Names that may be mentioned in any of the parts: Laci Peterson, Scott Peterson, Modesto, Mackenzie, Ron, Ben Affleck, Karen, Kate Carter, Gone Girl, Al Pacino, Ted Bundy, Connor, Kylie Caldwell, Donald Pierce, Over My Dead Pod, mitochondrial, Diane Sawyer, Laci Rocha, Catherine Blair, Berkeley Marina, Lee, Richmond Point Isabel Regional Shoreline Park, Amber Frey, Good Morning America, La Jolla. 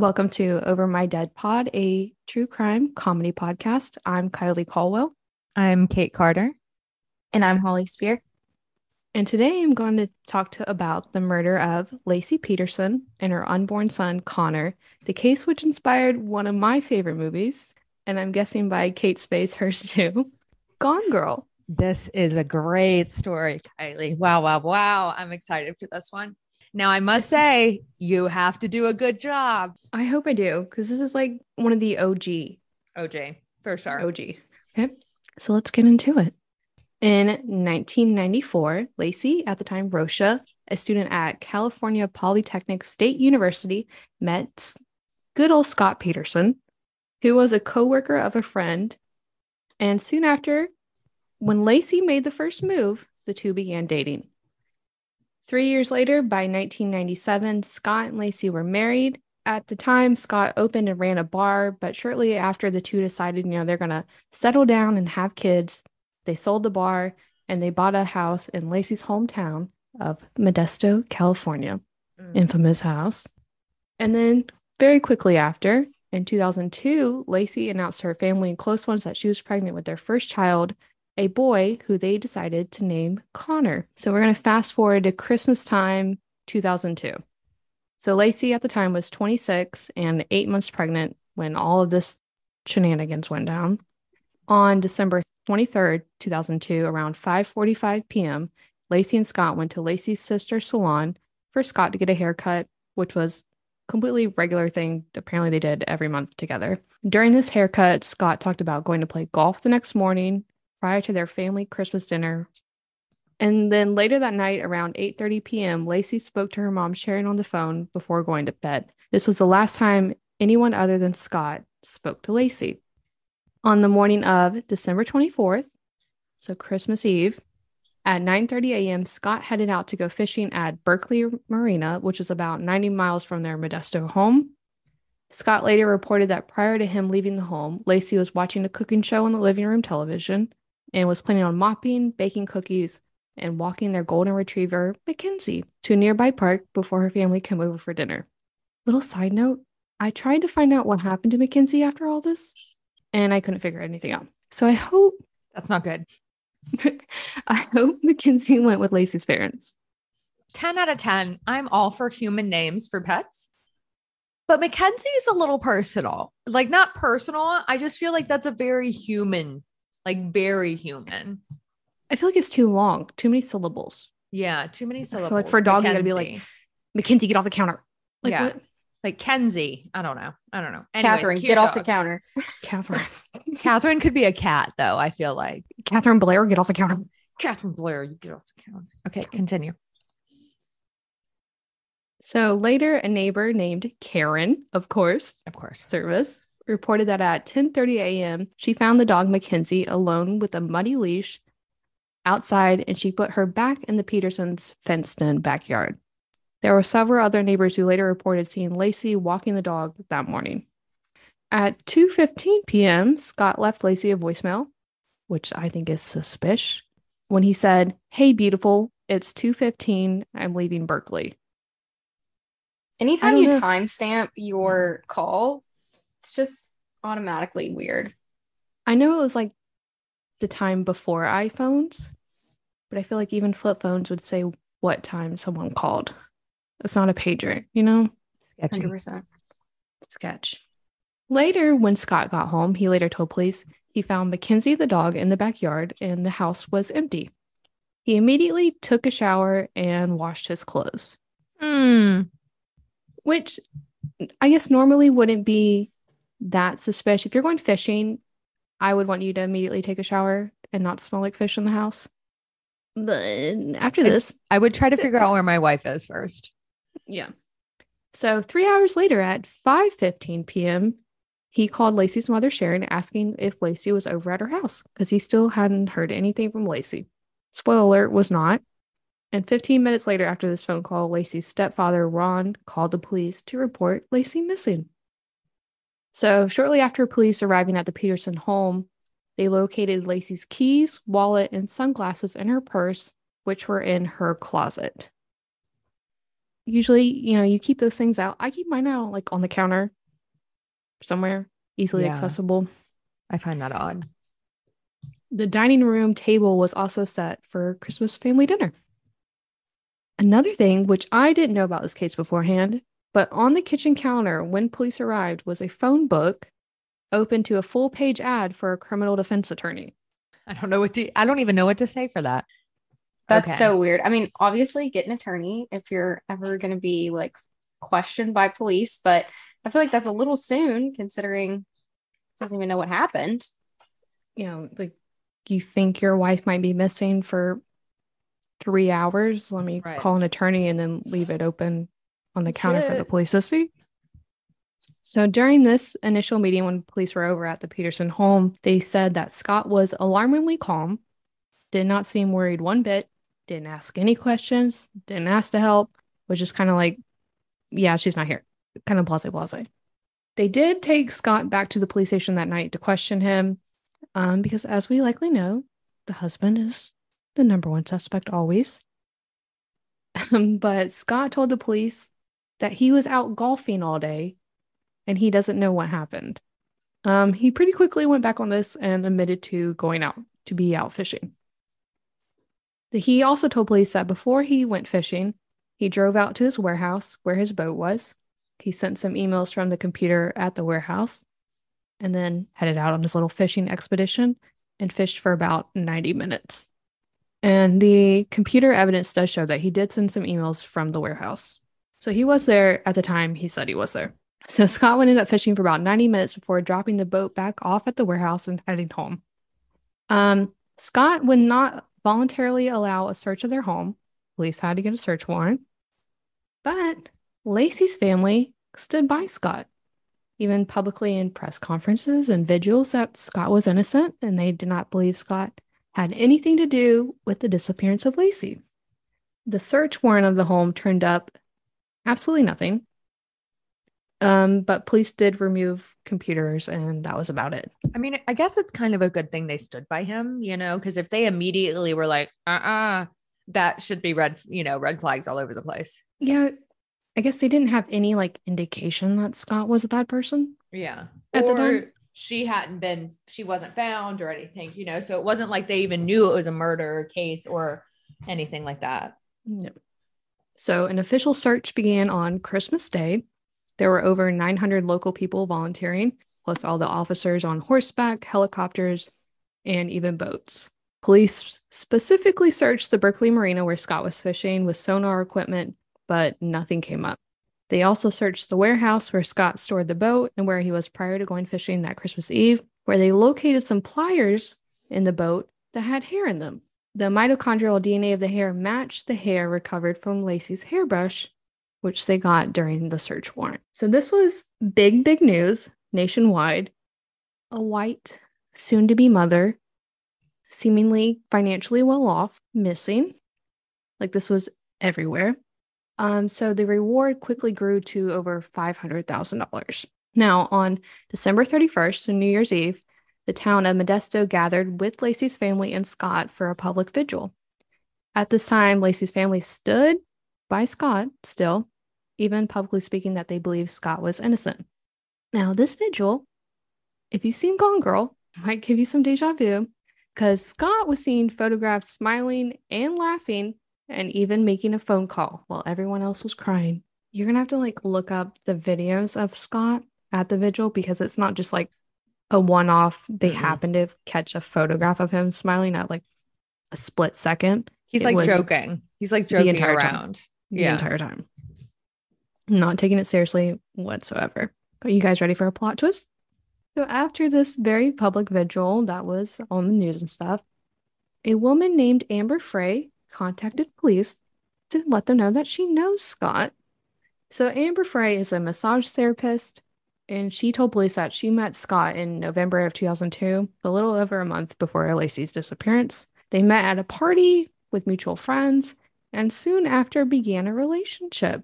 Welcome to Over My Dead Pod, a true crime comedy podcast. I'm Kylie Caldwell. I'm Kate Carter. And I'm Holly Spear. And today I'm going to talk about the murder of Laci Peterson and her unborn son, Connor, the case which inspired one of my favorite movies, and I'm guessing by Kate Spacey, hers too, Gone Girl. This is a great story, Kylie. Wow, wow, wow. I'm excited for this one. Now, I must say, you have to do a good job. I hope I do, because this is like one of the OG, for sure. OG. Okay, so let's get into it. In 1994, Laci, at the time Rocha, a student at California Polytechnic State University, met good old Scott Peterson, who was a coworker of a friend. And soon after, when Laci made the first move, the two began dating. 3 years later, by 1997, Scott and Laci were married. At the time, Scott opened and ran a bar, but shortly after the two decided, they're going to settle down and have kids. They sold the bar and they bought a house in Laci's hometown of Modesto, California, infamous house. And then very quickly after, in 2002, Laci announced to her family and close ones that she was pregnant with their first child, a boy who they decided to name Connor. So we're going to fast forward to Christmas time, 2002. So Laci at the time was 26 and 8 months pregnant when all of this shenanigans went down. On December 23rd, 2002, around 5:45 p.m., Laci and Scott went to Laci's sister's salon for Scott to get a haircut, which was a completely regular thing. Apparently, they did every month together. During this haircut, Scott talked about going to play golf the next morning prior to their family Christmas dinner. And then later that night, around 8:30 p.m., Laci spoke to her mom, Sharon, on the phone before going to bed. This was the last time anyone other than Scott spoke to Laci. On the morning of December 24th, so Christmas Eve, at 9:30 a.m., Scott headed out to go fishing at Berkeley Marina, which is about 90 miles from their Modesto home. Scott later reported that prior to him leaving the home, Laci was watching a cooking show on the living room television and was planning on mopping, baking cookies, and walking their golden retriever, Mackenzie, to a nearby park before her family came over for dinner. Little side note, I tried to find out what happened to Mackenzie after all this, and I couldn't figure anything out. So I hope... That's not good. I hope Mackenzie went with Laci's parents. 10 out of 10. I'm all for human names for pets. But Mackenzie is a little personal. Like, not personal. I just feel like that's a very human. Like, very human. I feel like it's too long. Too many syllables. Yeah, too many syllables. I feel like for a dog, Mackenzie. You gotta be like, Mackenzie, get off the counter. Like, yeah. What? Like Kenzie. I don't know. Anyways, Catherine, get off the counter. Catherine. Catherine could be a cat, though, I feel like. Catherine Blair, get off the counter. Catherine Blair, you get off the counter. Okay, continue. So later, a neighbor named Karen, of course, service, reported that at 10:30 a.m., she found the dog Mackenzie alone with a muddy leash outside, and she put her back in the Petersons' fenced-in backyard. There were several other neighbors who later reported seeing Laci walking the dog that morning. At 2:15 p.m., Scott left Laci a voicemail, which I think is suspicious, when he said, "Hey, beautiful, it's 2:15. I'm leaving Berkeley." Anytime you timestamp your call, it's just automatically weird. I know it was like the time before iPhones, but I feel like even flip phones would say what time someone called. It's not a pager, Sketchy. 100%. Sketch. Later, when Scott got home, he later told police he found Mackenzie the dog in the backyard and the house was empty. He immediately took a shower and washed his clothes. Which I guess normally wouldn't be that suspicious. If you're going fishing, I would want you to immediately take a shower and not smell like fish in the house. But after this... I would try to figure out where my wife is first. Yeah. So 3 hours later at 5:15 p.m., he called Laci's mother, Sharon, asking if Laci was over at her house because he still hadn't heard anything from Laci. Spoiler alert, was not. And 15 minutes later after this phone call, Laci's stepfather, Ron, called the police to report Laci missing. So shortly after police arriving at the Peterson home, they located Laci's keys, wallet, and sunglasses in her purse, which were in her closet. usually, you know, you keep those things out. I keep mine out like on the counter somewhere easily accessible. I find that odd. The dining room table was also set for Christmas family dinner. Another thing, which I didn't know about this case beforehand, but on the kitchen counter when police arrived was a phone book open to a full-page ad for a criminal defense attorney. I don't even know what to say for that. That's so weird. I mean, obviously get an attorney if you're ever going to be like questioned by police, but I feel like that's a little soon considering she doesn't even know what happened. You know, like you think your wife might be missing for 3 hours. Let me call an attorney and then leave it open on the counter for the police to see. So during this initial meeting, when police were over at the Peterson home, they said that Scott was alarmingly calm, did not seem worried one bit, didn't ask any questions, didn't ask to help, was just kind of like, yeah, she's not here. Kind of blase. They did take Scott back to the police station that night to question him, because as we likely know, the husband is the number one suspect always. But Scott told the police that he was out golfing all day and he doesn't know what happened. He pretty quickly went back on this and admitted to going out to be out fishing. He also told police that before he went fishing, he drove out to his warehouse where his boat was. He sent some emails from the computer at the warehouse and then headed out on his little fishing expedition and fished for about 90 minutes. And the computer evidence does show that he did send some emails from the warehouse. So he was there at the time he said he was there. So Scott ended up fishing for about 90 minutes before dropping the boat back off at the warehouse and heading home. Scott would not voluntarily allow a search of their home. Police had to get a search warrant. But Lacey's family stood by Scott, even publicly in press conferences and vigils that Scott was innocent and they did not believe Scott had anything to do with the disappearance of Laci. The search warrant of the home turned up absolutely nothing, but police did remove computers and that was about it. I mean, I guess it's kind of a good thing they stood by him, you know, because if they immediately were like, that should be red flags all over the place. Yeah. I guess they didn't have any like indication that Scott was a bad person. Yeah. At the time. She wasn't found or anything, you know, so it wasn't like they even knew it was a murder case or anything like that. No. So an official search began on Christmas Day. There were over 900 local people volunteering, plus all the officers on horseback, helicopters, and even boats. Police specifically searched the Berkeley Marina where Scott was fishing with sonar equipment, but nothing came up. They also searched the warehouse where Scott stored the boat and where he was prior to going fishing that Christmas Eve, where they located some pliers in the boat that had hair in them. The mitochondrial DNA of the hair matched the hair recovered from Laci's hairbrush, which they got during the search warrant. So this was big, big news nationwide. A white, soon-to-be mother, seemingly financially well-off, missing. Like this was everywhere. So the reward quickly grew to over $500,000. Now, on December 31st, on New Year's Eve, the town of Modesto gathered with Laci's family and Scott for a public vigil. At this time, Laci's family stood by Scott still, even publicly speaking that they believed Scott was innocent. Now, this vigil, if you've seen Gone Girl, might give you some deja vu, because Scott was seen photographed smiling and laughing and even making a phone call while everyone else was crying. You're going to have to like look up the videos of Scott at the vigil because it's not just like a one-off. They happened to catch a photograph of him smiling at like a split second. He's like joking around the entire time. Not taking it seriously whatsoever. Are you guys ready for a plot twist? So after this very public vigil that was on the news and stuff, a woman named Amber Frey contacted police to let them know that she knows Scott. So Amber Frey is a massage therapist, and she told police that she met Scott in November of 2002, a little over a month before Laci's disappearance. They met at a party with mutual friends, and soon after began a relationship.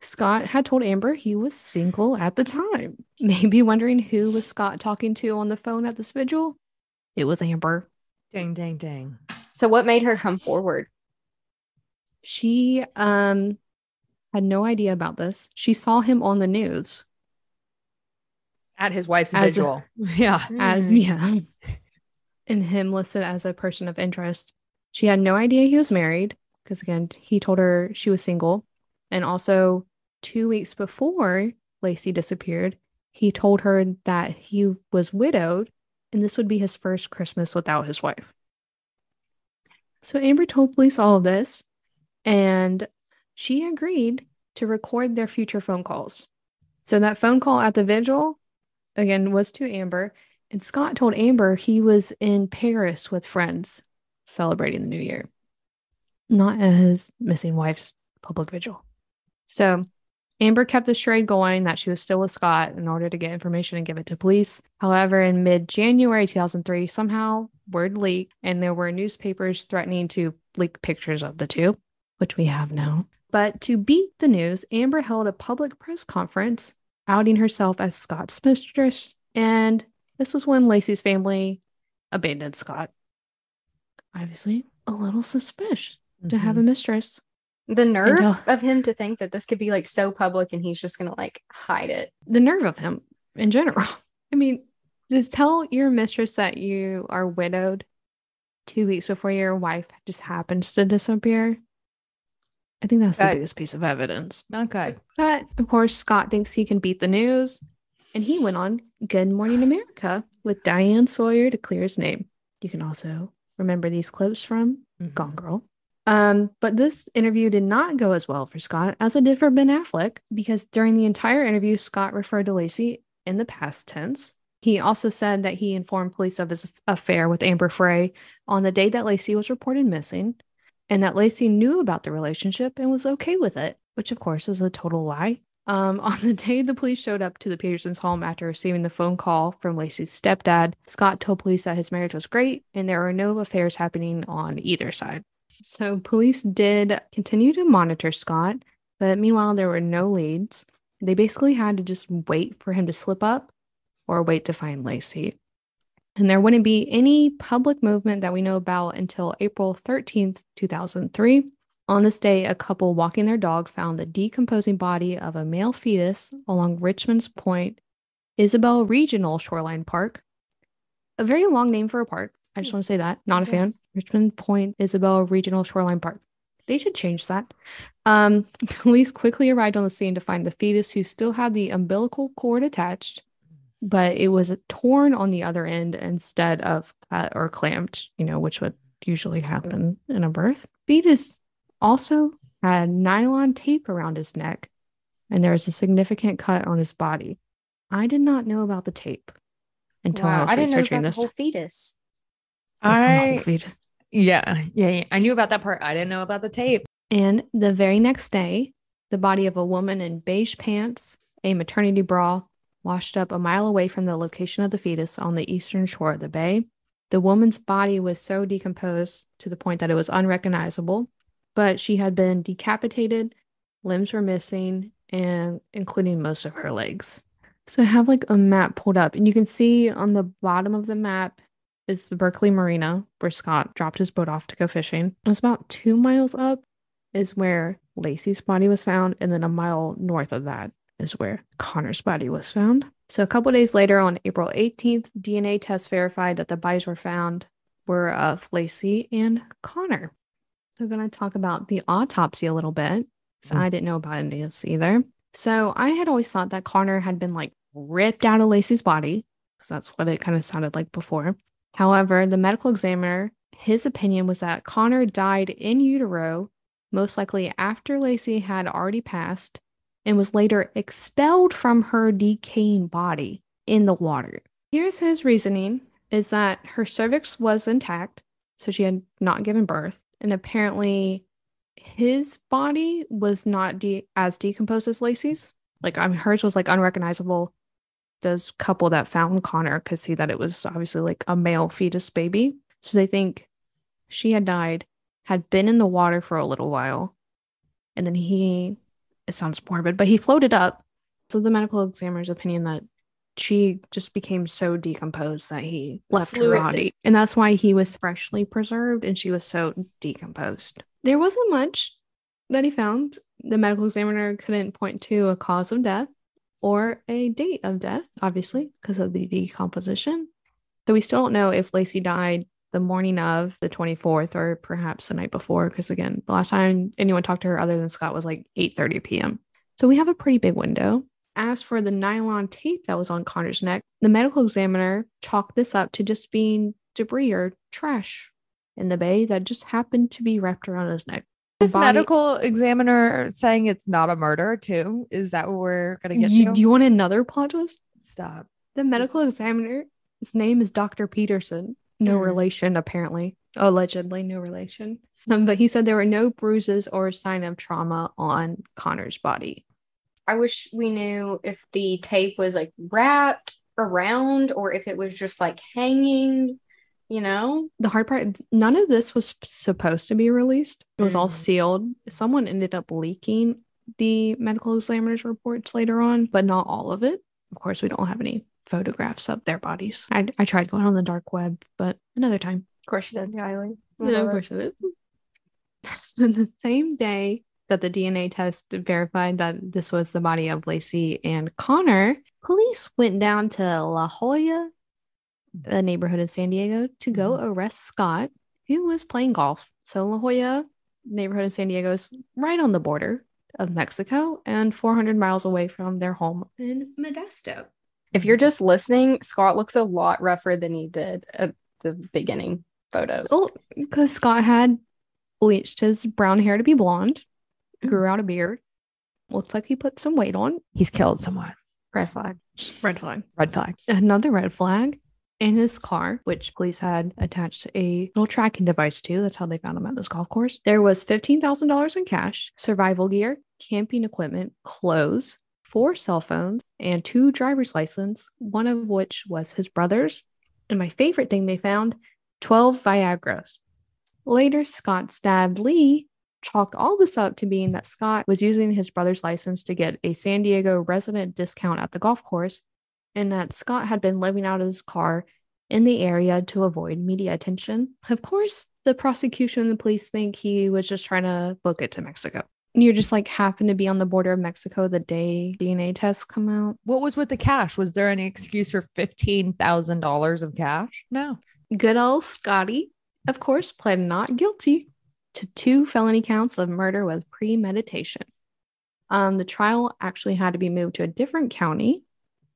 Scott had told Amber he was single at the time. Maybe wondering who was Scott talking to on the phone at this vigil? It was Amber. Dang, dang, dang. So what made her come forward? She had no idea about this. She saw him on the news. At his wife's vigil. And him listed as a person of interest. She had no idea he was married because, again, he told her she was single. And also 2 weeks before Laci disappeared, he told her that he was widowed and this would be his first Christmas without his wife. So Amber told police all of this and she agreed to record their future phone calls. So that phone call at the vigil, again, was to Amber. And Scott told Amber he was in Paris with friends celebrating the new year, not at his missing wife's public vigil. So Amber kept the charade going that she was still with Scott in order to get information and give it to police. However, in mid-January 2003, somehow word leaked and there were newspapers threatening to leak pictures of the two, which we have now. But to beat the news, Amber held a public press conference outing herself as Scott's mistress. And this was when Laci's family abandoned Scott. Obviously, a little suspicious to have a mistress. The nerve of him to think that this could be like so public and he's just going to like hide it. The nerve of him in general. I mean, just tell your mistress that you are widowed 2 weeks before your wife just happens to disappear. I think that's the biggest piece of evidence. Not good. But of course, Scott thinks he can beat the news. And he went on Good Morning America with Diane Sawyer to clear his name. You can also remember these clips from Gone Girl. But this interview did not go as well for Scott as it did for Ben Affleck, because during the entire interview, Scott referred to Laci in the past tense. He also said that he informed police of his affair with Amber Frey on the day that Laci was reported missing, and that Laci knew about the relationship and was okay with it, which of course is a total lie. On the day the police showed up to the Petersons' home after receiving the phone call from Laci's stepdad, Scott told police that his marriage was great and there were no affairs happening on either side. So police did continue to monitor Scott, but meanwhile, there were no leads. They basically had to just wait for him to slip up or wait to find Laci. And there wouldn't be any public movement that we know about until April 13th, 2003. On this day, a couple walking their dog found the decomposing body of a male fetus along Richmond Point Isabel Regional Shoreline Park. A very long name for a park. I just want to say that. Not a fan. Richmond Point Isabel Regional Shoreline Park. They should change that. Police quickly arrived on the scene to find the fetus, who still had the umbilical cord attached, but it was torn on the other end instead of cut or clamped, you know, which would usually happen in a birth. Fetus also had nylon tape around his neck, and there was a significant cut on his body. I did not know about the tape until I was researching this. I didn't know about the whole fetus. I knew about that part. I didn't know about the tape. And the very next day, the body of a woman in beige pants, a maternity bra, washed up a mile away from the location of the fetus on the eastern shore of the bay. The woman's body was so decomposed to the point that it was unrecognizable, but she had been decapitated, limbs were missing, and including most of her legs. So I have like a map pulled up, and you can see on the bottom of the map is the Berkeley Marina, where Scott dropped his boat off to go fishing. It was about 2 miles up is where Laci's body was found, and then a mile north of that is where Connor's body was found. So a couple days later, on April 18th, DNA tests verified that the bodies were found were of Laci and Connor. So I'm going to talk about the autopsy a little bit, because I didn't know about any of this either. So I had always thought that Connor had been like ripped out of Laci's body, because that's what it kind of sounded like before. However, the medical examiner, his opinion was that Connor died in utero, most likely after Laci had already passed, and was later expelled from her decaying body in the water. Here's his reasoning, is that her cervix was intact, so she had not given birth, and apparently his body was not as decomposed as Laci's. Like, I mean, hers was like unrecognizable. Those couple that found Connor could see that it was obviously like a male fetus baby. So they think she had died, had been in the water for a little while, and then it sounds morbid, but he floated up. So the medical examiner's opinion that she just became so decomposed that he left her body. And that's why he was freshly preserved and she was so decomposed. There wasn't much that he found the medical examiner couldn't point to a cause of death or a date of death, obviously, because of the decomposition. So we still don't know if Laci died the morning of the 24th or perhaps the night before, because again, the last time anyone talked to her other than Scott was like 8:30 p.m. So we have a pretty big window. As for the nylon tape that was on Connor's neck, the medical examiner chalked this up to just being debris or trash in the bay that just happened to be wrapped around his neck. This medical examiner saying it's not a murder too. Is that what we're going to get to? Do you want another plot twist? Stop. The medical examiner, his name is Dr. Peterson. No relation, apparently. Allegedly, no relation. But he said there were no bruises or sign of trauma on Connor's body. I wish we knew if the tape was like wrapped around or if it was just like hanging, you know? The hard part, none of this was supposed to be released. It was all sealed. Someone ended up leaking the medical examiner's reports later on, but not all of it. Of course, we don't have any photographs of their bodies. I tried going on the dark web, but another time. Of course you did, Kylie. No, of course you did. So the same day that the DNA test verified that this was the body of Laci and Connor, police went down to La Jolla, a neighborhood in San Diego, to go arrest Scott, who was playing golf. So La Jolla, neighborhood in San Diego, is right on the border of Mexico and 400 miles away from their home in Modesto. If you're just listening, Scott looks a lot rougher than he did at the beginning photos. Well, because Scott had bleached his brown hair to be blonde, grew out a beard, looks like he put some weight on. He's killed someone. Red flag. Red flag. Red flag. Another red flag. In his car, which police had attached a little tracking device to, that's how they found him at this golf course, there was $15,000 in cash, survival gear, camping equipment, clothes, 4 cell phones, and 2 driver's licenses, one of which was his brother's. And my favorite thing they found, 12 Viagras. Later, Scott's dad, Lee, chalked all this up to being that Scott was using his brother's license to get a San Diego resident discount at the golf course, and that Scott had been living out of his car in the area to avoid media attention. Of course, the prosecution and the police think he was just trying to book it to Mexico. You just like happened to be on the border of Mexico the day DNA tests come out. What was with the cash? Was there any excuse for $15,000 of cash? No. Good old Scotty, of course, pled not guilty to 2 felony counts of murder with premeditation. The trial actually had to be moved to a different county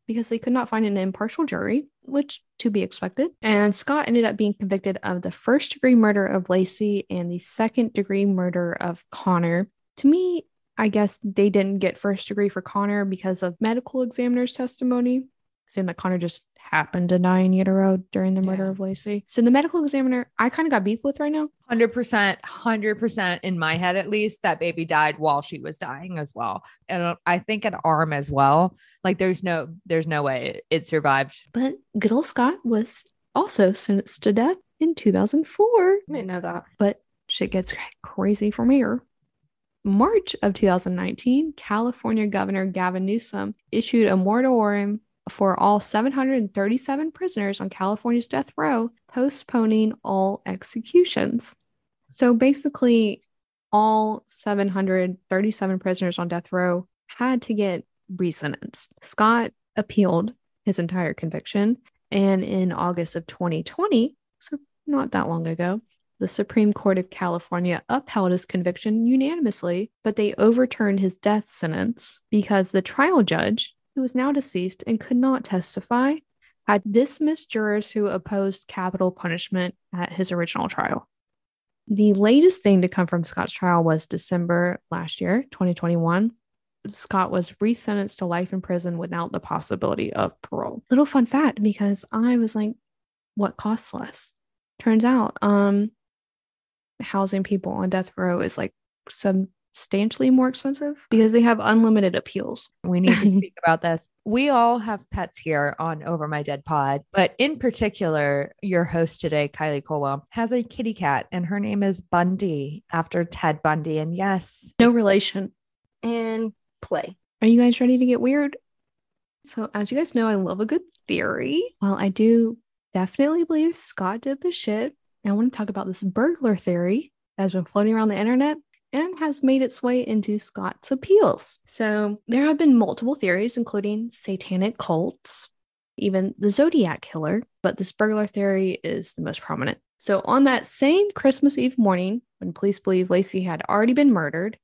because they could not find an impartial jury, which to be expected. And Scott ended up being convicted of the first-degree murder of Laci and the second-degree murder of Connor. To me, I guess they didn't get first degree for Connor because of medical examiner's testimony, saying that Connor just happened to die in utero during the murder of Laci. So the medical examiner, I kind of got beef with right now. 100% in my head, at least, that baby died while she was dying as well. And I think an arm as well. Like there's no way it survived. But good old Scott was also sentenced to death in 2004. I didn't know that. But shit gets crazy from here. March of 2019, California Governor Gavin Newsom issued a moratorium for all 737 prisoners on California's death row, postponing all executions. So basically, all 737 prisoners on death row had to get resentenced. Scott appealed his entire conviction, and in August of 2020, so not that long ago, the Supreme Court of California upheld his conviction unanimously, but they overturned his death sentence because the trial judge, who was now deceased and could not testify, had dismissed jurors who opposed capital punishment at his original trial. The latest thing to come from Scott's trial was December last year, 2021. Scott was resentenced to life in prison without the possibility of parole. Little fun fact, because I was like, what costs less? Turns out, housing people on death row is like substantially more expensive because they have unlimited appeals. We need to speak about this. We all have pets here on Over My Dead Pod, but in particular, your host today, Kylie Caldwell, has a kitty cat and her name is Bundy, after Ted Bundy. And yes, no relation. And play. Are you guys ready to get weird? So as you guys know, I love a good theory. Well, I do definitely believe Scott did the shit. I want to talk about this burglar theory that has been floating around the internet. and has made its way into Scott's appeals. So there have been multiple theories, including satanic cults, even the Zodiac Killer, but this burglar theory is the most prominent. So on that same Christmas Eve morning, when police believe Laci had already been murdered,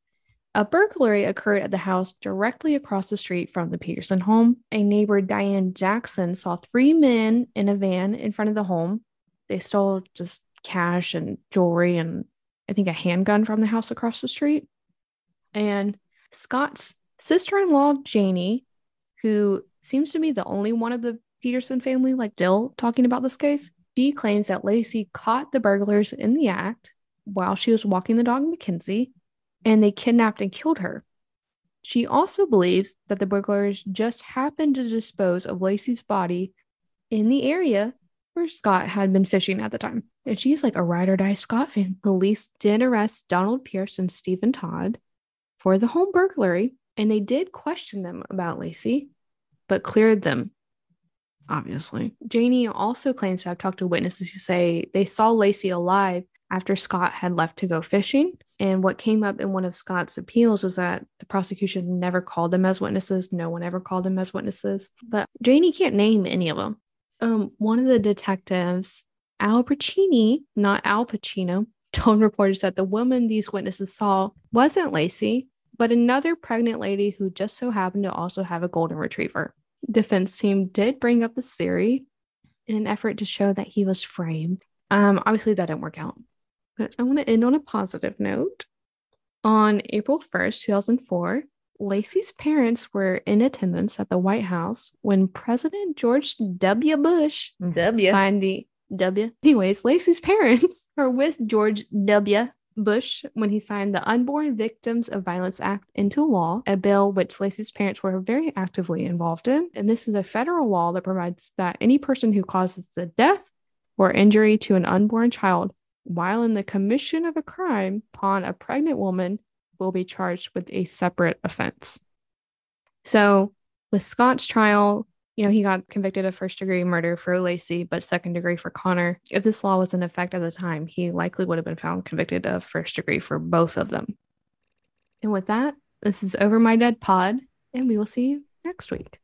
a burglary occurred at the house directly across the street from the Peterson home. A neighbor, Diane Jackson, saw three men in a van in front of the home. They stole just cash and jewelry and I think a handgun from the house across the street. And Scott's sister-in-law, Janie, who seems to be the only one of the Peterson family, like Dill, talking about this case, she claims that Laci caught the burglars in the act while she was walking the dog Mackenzie, and they kidnapped and killed her. She also believes that the burglars just happened to dispose of Laci's body in the area where Scott had been fishing at the time. And she's like a ride-or-die Scott fan. Police did arrest Donald Pierce and Stephen Todd for the home burglary, and they did question them about Laci, but cleared them, obviously. Janie also claims to have talked to witnesses who say they saw Laci alive after Scott had left to go fishing. And what came up in one of Scott's appeals was that the prosecution never called them as witnesses. No one ever called them as witnesses. But Janie can't name any of them. One of the detectives, Al Pacini, not Al Pacino, told reporters that the woman these witnesses saw wasn't Laci, but another pregnant lady who just so happened to also have a golden retriever. Defense team did bring up this theory in an effort to show that he was framed. Obviously, that didn't work out. But I want to end on a positive note. On April 1st, 2004, Laci's parents were in attendance at the White House when President George W. Bush signed the W. Anyways, Laci's parents are with George W. Bush when he signed the Unborn Victims of Violence Act into law, a bill which Laci's parents were very actively involved in. And this is a federal law that provides that any person who causes the death or injury to an unborn child while in the commission of a crime upon a pregnant woman will be charged with a separate offense. So with Scott's trial, you know, he got convicted of first-degree murder for Laci, but second-degree for Connor. If this law was in effect at the time, he likely would have been found convicted of first-degree for both of them. And with that, this is Over My Dead Pod, and we will see you next week.